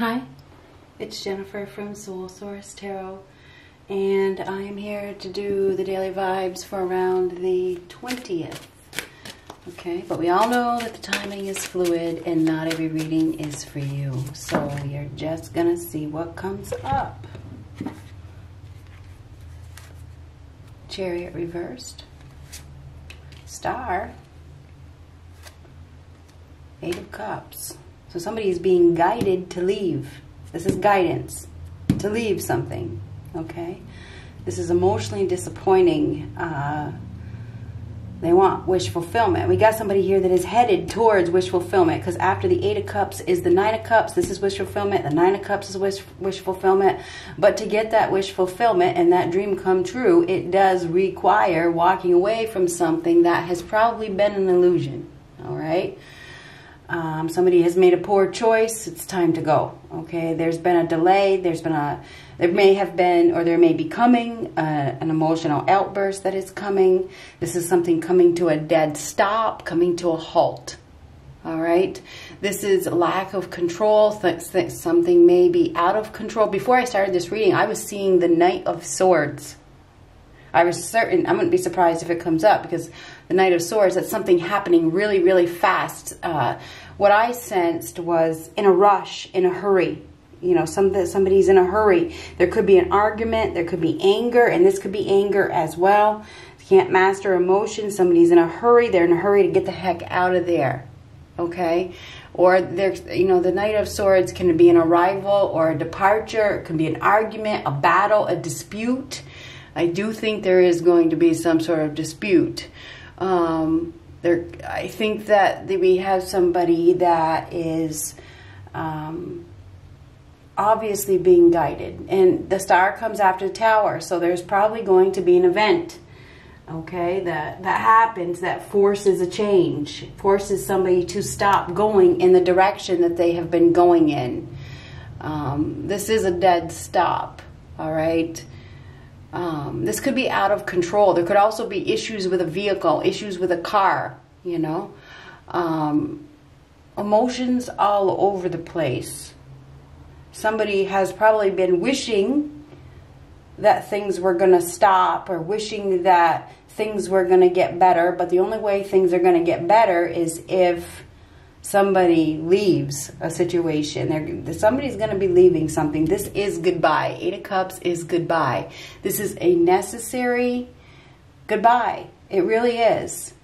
Hi, it's Jennifer from Soul Source Tarot, and I am here to do the daily vibes for around the 20th. Okay, but we all know that the timing is fluid and not every reading is for you. So we are just gonna see what comes up. Chariot reversed. Star. 8 of Cups. So somebody is being guided to leave. This is guidance, to leave something, okay? This is emotionally disappointing. They want wish fulfillment. We got somebody here that is headed towards wish fulfillment, because after the 8 of Cups is the 9 of Cups. This is wish fulfillment. The 9 of Cups is wish fulfillment. But to get that wish fulfillment and that dream come true, it does require walking away from something that has probably been an illusion, all right? Somebody has made a poor choice. It's time to go. Okay. There's been a delay. There may be an emotional outburst that is coming. This is something coming to a dead stop, coming to a halt. All right. This is lack of control. Something may be out of control. Before I started this reading, I was seeing the Knight of Swords. I was certain, I wouldn't be surprised if it comes up, because the Knight of Swords, that's something happening really, really fast. What I sensed was in a rush, in a hurry. You know, somebody's in a hurry. There could be an argument, there could be anger, and this could be anger as well. You can't master emotion. Somebody's in a hurry. They're in a hurry to get the heck out of there. Okay? Or there's, you know, the Knight of Swords can be an arrival or a departure. It can be an argument, a battle, a dispute. I do think there is going to be some sort of dispute. I think that we have somebody that is obviously being guided. And the Star comes after the Tower, so there's probably going to be an event, okay, that happens, that forces a change, forces somebody to stop going in the direction that they have been going in. This is a dead stop, all right? This could be out of control. There could also be issues with a vehicle, issues with a car, you know. Emotions all over the place. Somebody has probably been wishing that things were going to stop, or wishing that things were going to get better. But the only way things are going to get better is if somebody leaves a situation. Somebody's going to be leaving something. This is goodbye. 8 of Cups is goodbye. This is a necessary goodbye. It really is.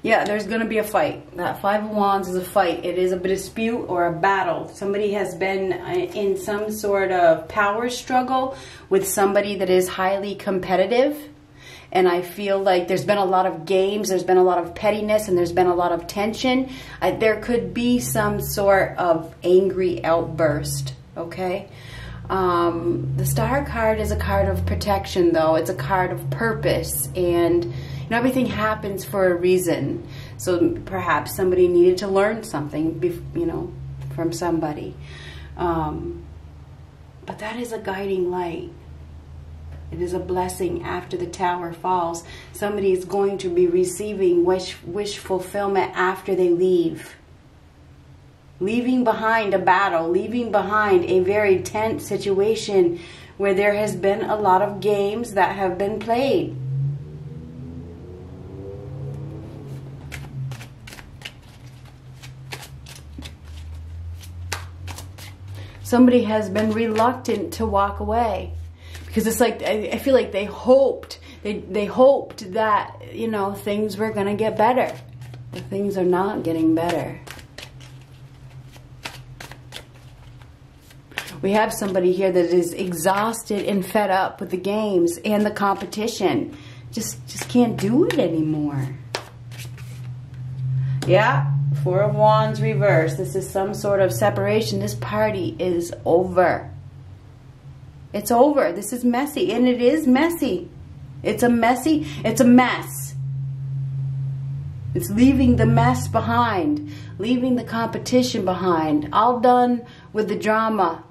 Yeah, there's going to be a fight. That 5 of Wands is a fight. It is a dispute or a battle. Somebody has been in some sort of power struggle with somebody that is highly competitive. And I feel like there's been a lot of games, there's been a lot of pettiness, and there's been a lot of tension. There could be some sort of angry outburst, okay? The Star card is a card of protection, though. It's a card of purpose, and you know, everything happens for a reason. So perhaps somebody needed to learn something, you know, from somebody. But that is a guiding light. It is a blessing after the Tower falls. Somebody is going to be receiving wish fulfillment after they leave. Leaving behind a battle, leaving behind a very tense situation where there has been a lot of games that have been played. Somebody has been reluctant to walk away, because it's like, I feel like they hoped that, you know, things were going to get better, but things are not getting better. We have somebody here that is exhausted and fed up with the games and the competition. Just can't do it anymore. Yeah. 4 of Wands reverse. This is some sort of separation. This party is over. It's over. This is messy, and it is messy. It's a mess. It's leaving the mess behind, leaving the competition behind, all done with the drama.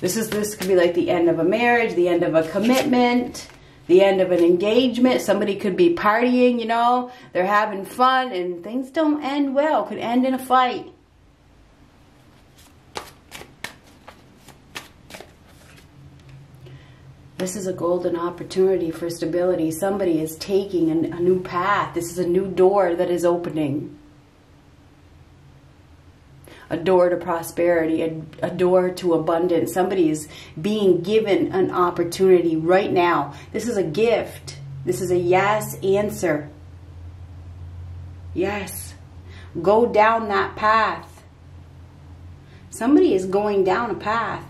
This could be like the end of a marriage, the end of a commitment, the end of an engagement. Somebody could be partying, you know, they're having fun and things don't end well. Could end in a fight. This is a golden opportunity for stability. Somebody is taking a new path. This is a new door that is opening. A door to prosperity, a door to abundance. Somebody is being given an opportunity right now. This is a gift. This is a yes answer. Yes. Go down that path. Somebody is going down a path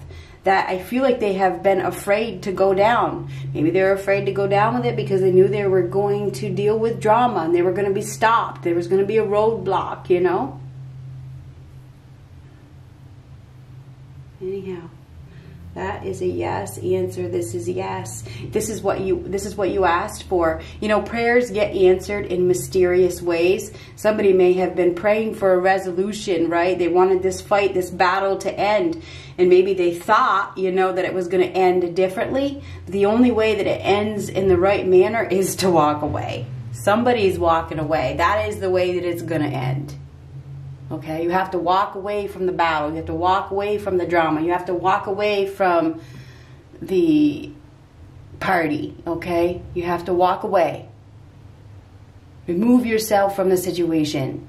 that I feel like they have been afraid to go down. Maybe they're afraid to go down with it because they knew they were going to deal with drama and they were going to be stopped. There was going to be a roadblock, you know? Anyhow, that is a yes answer. This is yes. This is what you asked for. You know, prayers get answered in mysterious ways. Somebody may have been praying for a resolution, right? They wanted this fight, this battle to end. And maybe they thought, you know, that it was going to end differently. The only way that it ends in the right manner is to walk away. Somebody's walking away. That is the way that it's going to end. Okay, you have to walk away from the battle. You have to walk away from the drama. You have to walk away from the party, okay? You have to walk away. Remove yourself from the situation.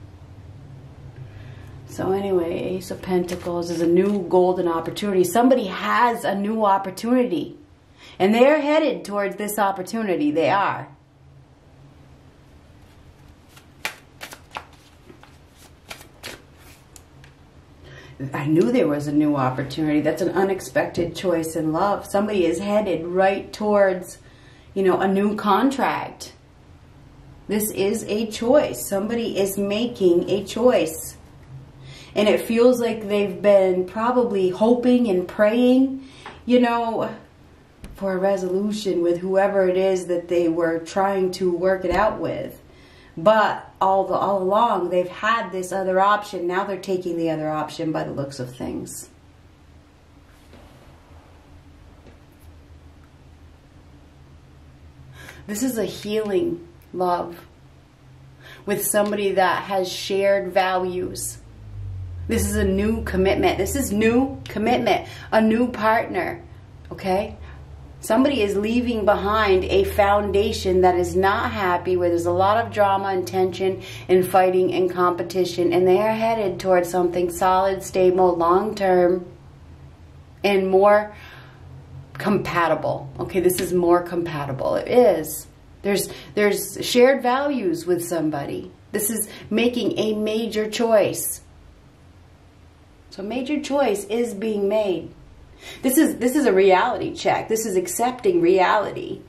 So anyway, Ace of Pentacles is a new golden opportunity. Somebody has a new opportunity. And they are headed towards this opportunity. They are. I knew there was a new opportunity. That's an unexpected choice in love. Somebody is headed right towards, you know, a new contract. This is a choice. Somebody is making a choice. And it feels like they've been probably hoping and praying, you know, for a resolution with whoever it is that they were trying to work it out with. But all along, they've had this other option. Now they're taking the other option by the looks of things. This is a healing love with somebody that has shared values. This is a new commitment. This is new commitment, a new partner, okay? Somebody is leaving behind a foundation that is not happy, where there's a lot of drama and tension and fighting and competition, and they are headed towards something solid, stable, long-term, and more compatible. Okay, this is more compatible. It is. There's shared values with somebody. This is making a major choice. So a major choice is being made. This is a reality check. This is accepting reality.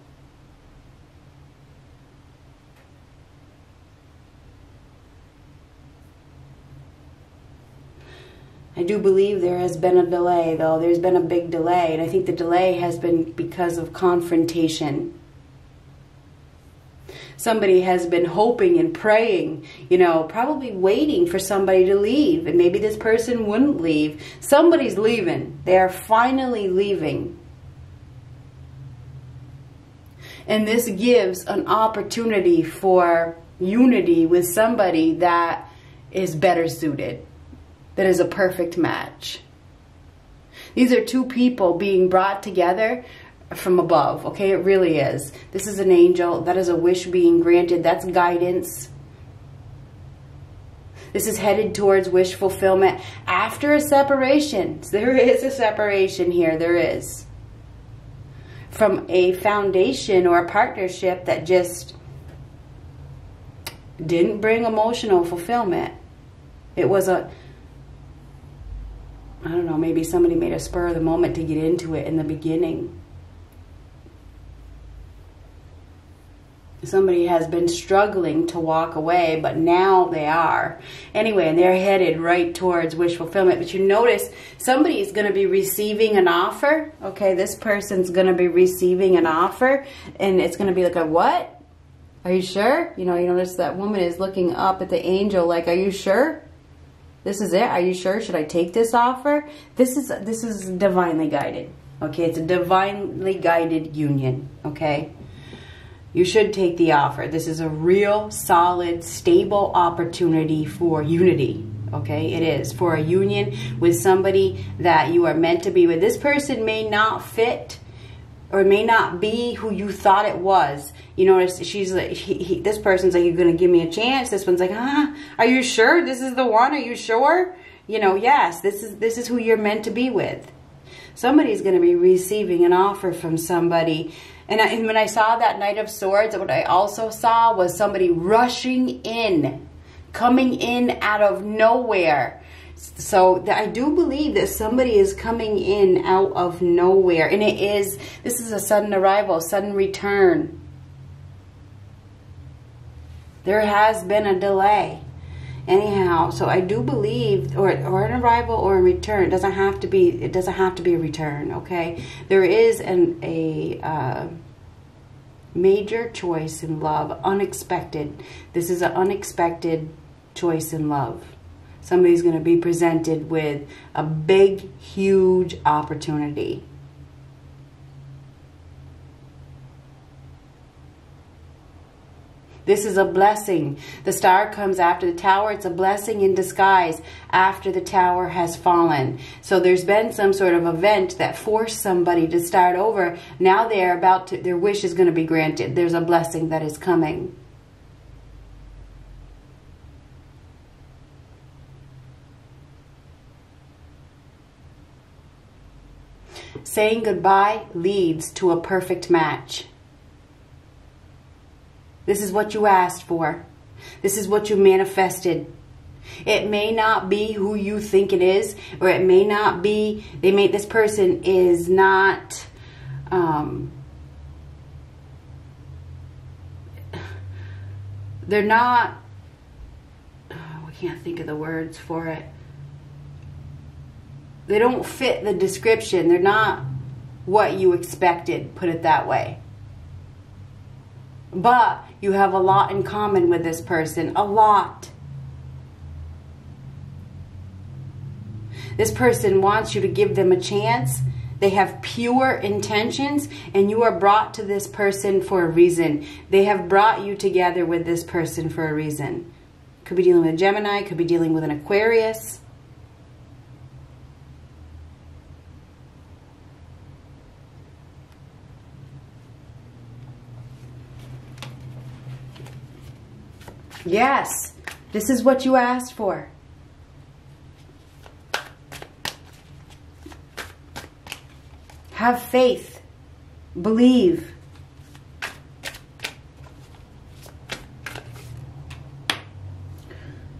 I do believe there has been a delay, though. There's been a big delay, and I think the delay has been because of confrontation. Somebody has been hoping and praying, you know, probably waiting for somebody to leave. And maybe this person wouldn't leave. Somebody's leaving. They are finally leaving. And this gives an opportunity for unity with somebody that is better suited, that is a perfect match. These are two people being brought together from above, okay? It really is. This is an angel. That is a wish being granted. That's guidance. This is headed towards wish fulfillment after a separation. So there is a separation here. There is. From a foundation or a partnership that just didn't bring emotional fulfillment. It was a, I don't know, maybe somebody made a spur of the moment to get into it in the beginning. somebody has been struggling to walk away, but now they are. Anyway, and they're headed right towards wish fulfillment. But you notice somebody is going to be receiving an offer. Okay, this person's going to be receiving an offer, and it's going to be like a what? Are you sure? You know, you notice that woman is looking up at the angel like, are you sure? This is it? Are you sure? Should I take this offer? This is divinely guided. Okay, it's a divinely guided union, okay? You should take the offer. This is a real, solid, stable opportunity for unity, okay? It is for a union with somebody that you are meant to be with. This person may not fit or may not be who you thought it was. You notice she's like, this person's like, you're going to give me a chance. This one's like, huh? Are you sure this is the one? Are you sure? You know, yes, this is who you're meant to be with. Somebody's going to be receiving an offer from somebody. And when I saw that Knight of Swords, what I also saw was somebody rushing in, coming in out of nowhere. So I do believe that somebody is coming in out of nowhere. And it is, this is a sudden arrival, sudden return. There has been a delay. Anyhow, so I do believe, or an arrival or a return. It doesn't have to be, it doesn't have to be a return, okay? There is a major choice in love, unexpected. This is an unexpected choice in love. Somebody's going to be presented with a big, huge opportunity. This is a blessing. The star comes after the tower. It's a blessing in disguise after the tower has fallen. So there's been some sort of event that forced somebody to start over. Now they're about to, their wish is going to be granted. There's a blessing that is coming. Saying goodbye leads to a perfect match. This is what you asked for. This is what you manifested. It may not be who you think it is, or it may not be, this person is not, they're not, oh, I can't think of the words for it. They don't fit the description. They're not what you expected, put it that way. But you have a lot in common with this person, a lot. This person wants you to give them a chance. They have pure intentions, and you are brought to this person for a reason. They have brought you together with this person for a reason. Could be dealing with a Gemini, could be dealing with an Aquarius. Yes, this is what you asked for. Have faith. Believe.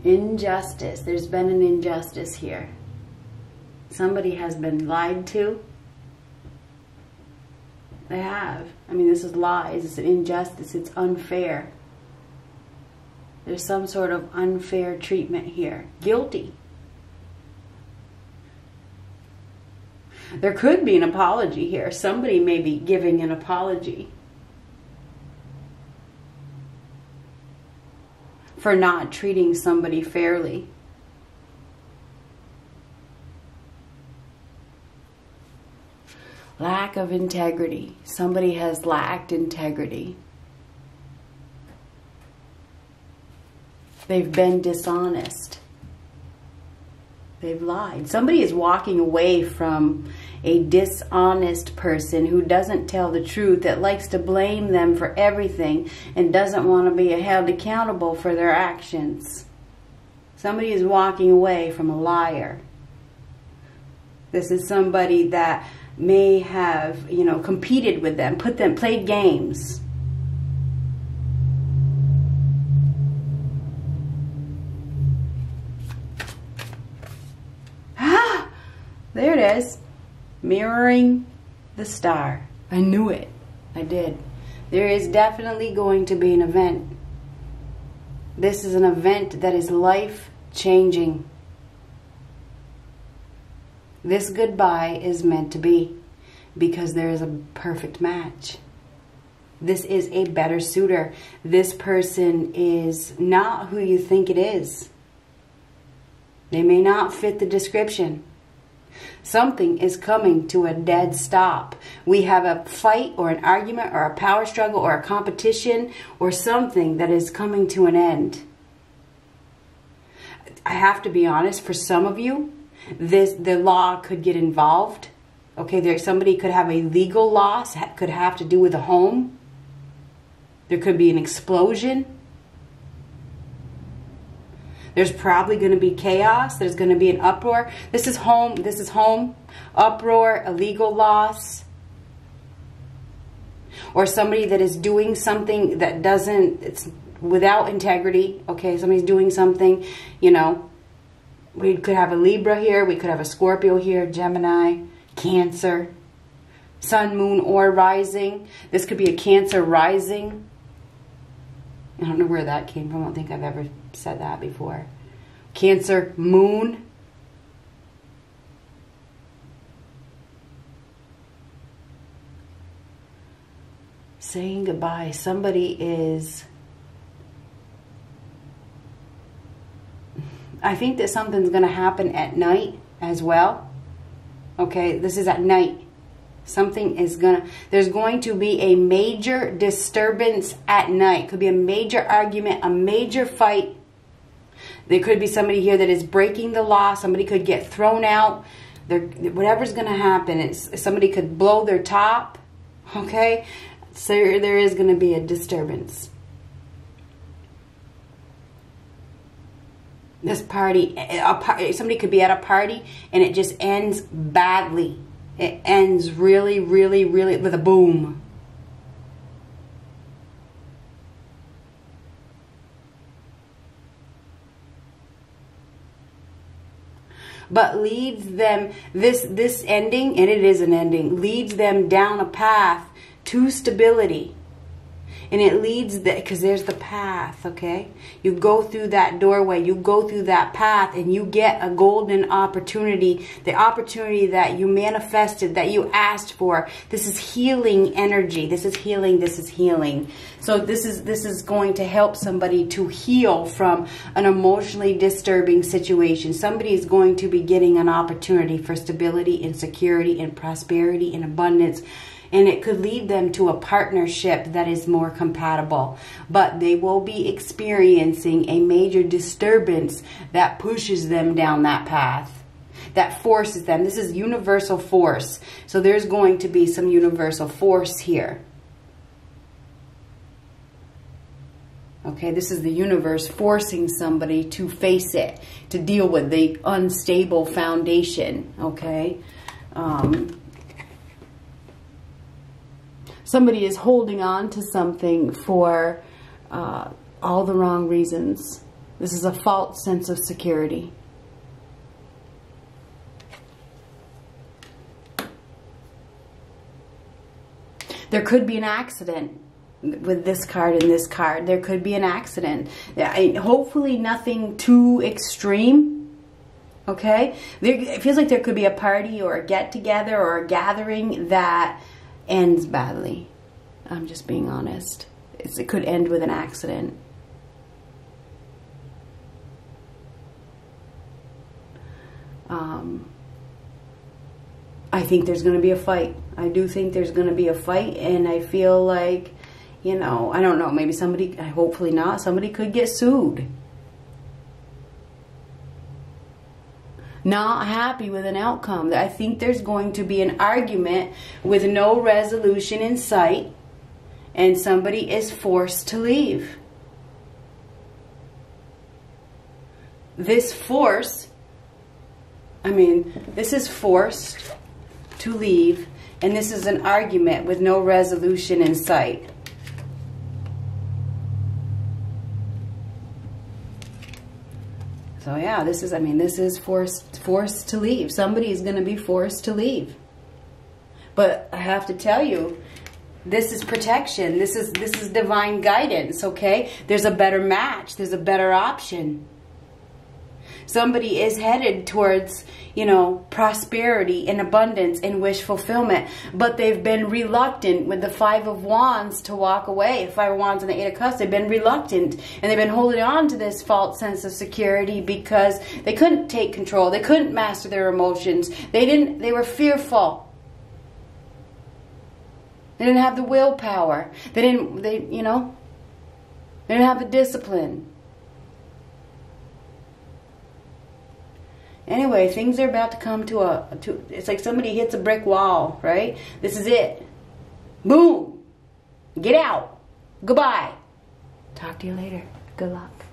Injustice. There's been an injustice here. Somebody has been lied to. They have. I mean, this is lies. It's an injustice. It's unfair. There's some sort of unfair treatment here. Guilty. There could be an apology here. Somebody may be giving an apology for not treating somebody fairly. Lack of integrity. Somebody has lacked integrity. They've been dishonest. They've lied. Somebody is walking away from a dishonest person who doesn't tell the truth, that likes to blame them for everything and doesn't want to be held accountable for their actions. Somebody is walking away from a liar. This is somebody that may have, you know, competed with them, played games. There it is, mirroring the star. I knew it, I did. There is definitely going to be an event. This is an event that is life-changing. This goodbye is meant to be, because there is a perfect match. This is a better suitor. This person is not who you think it is. They may not fit the description. Something is coming to a dead stop. We have a fight or an argument or a power struggle or a competition or something that is coming to an end. I have to be honest, for some of you, the law could get involved. Okay, somebody could have a legal loss, could have to do with a home. There could be an explosion. There's probably going to be chaos. There's going to be an uproar. This is home. Uproar, a legal loss. Or somebody that is doing something that doesn't, it's without integrity. Okay, somebody's doing something, you know. We could have a Libra here. We could have a Scorpio here, Gemini, Cancer, Sun, Moon, or Rising. This could be a Cancer Rising. I don't know where that came from. I don't think I've ever said that before. Cancer Moon. Saying goodbye. Somebody is... I think that something's going to happen at night as well. Okay, this is at night. Something is going to... There's going to be a major disturbance at night. Could be a major argument, a major fight. There could be somebody here that is breaking the law. Somebody could get thrown out. Whatever's going to happen. Somebody could blow their top. Okay, so there is going to be a disturbance. This party, somebody could be at a party and it just ends badly. It ends really, really, really with a boom. But leads them, this ending, and it is an ending, leads them down a path to stability. And it leads, because there's the path, okay? You go through that doorway, you go through that path, and you get a golden opportunity, the opportunity that you manifested, that you asked for. This is healing energy. This is healing. This is healing. So this is going to help somebody to heal from an emotionally disturbing situation. Somebody is going to be getting an opportunity for stability and security and prosperity and abundance. And it could lead them to a partnership that is more compatible. But they will be experiencing a major disturbance that pushes them down that path, that forces them. This is universal force. So there's going to be some universal force here. Okay, this is the universe forcing somebody to face it, to deal with the unstable foundation. Okay. Somebody is holding on to something for all the wrong reasons. This is a false sense of security. There could be an accident with this card and this card. There could be an accident. Hopefully nothing too extreme. Okay? It feels like there could be a party or a get-together or a gathering that ends badly. I'm just being honest. It could end with an accident. I think there's going to be a fight. I do think there's going to be a fight, and I feel like, you know, I don't know, maybe somebody, hopefully not, somebody could get sued. Not happy with an outcome. I think there's going to be an argument with no resolution in sight, and somebody is forced to leave. This force, I mean, this is forced to leave, and this is an argument with no resolution in sight. So yeah, this is, I mean, this is forced to leave. Somebody is going to be forced to leave. But I have to tell you, This is protection. This is divine guidance, okay? There's a better match. There's a better option. Somebody is headed towards, you know, prosperity and abundance and wish fulfillment, but they've been reluctant with the 5 of Wands to walk away. 5 of Wands and the 8 of Cups, they've been reluctant, and they've been holding on to this false sense of security because they couldn't take control. They couldn't master their emotions. They were fearful. They didn't have the willpower. They didn't have the discipline. Anyway, things are about to come to it's like somebody hits a brick wall, right? This is it. Boom. Get out. Goodbye. Talk to you later. Good luck.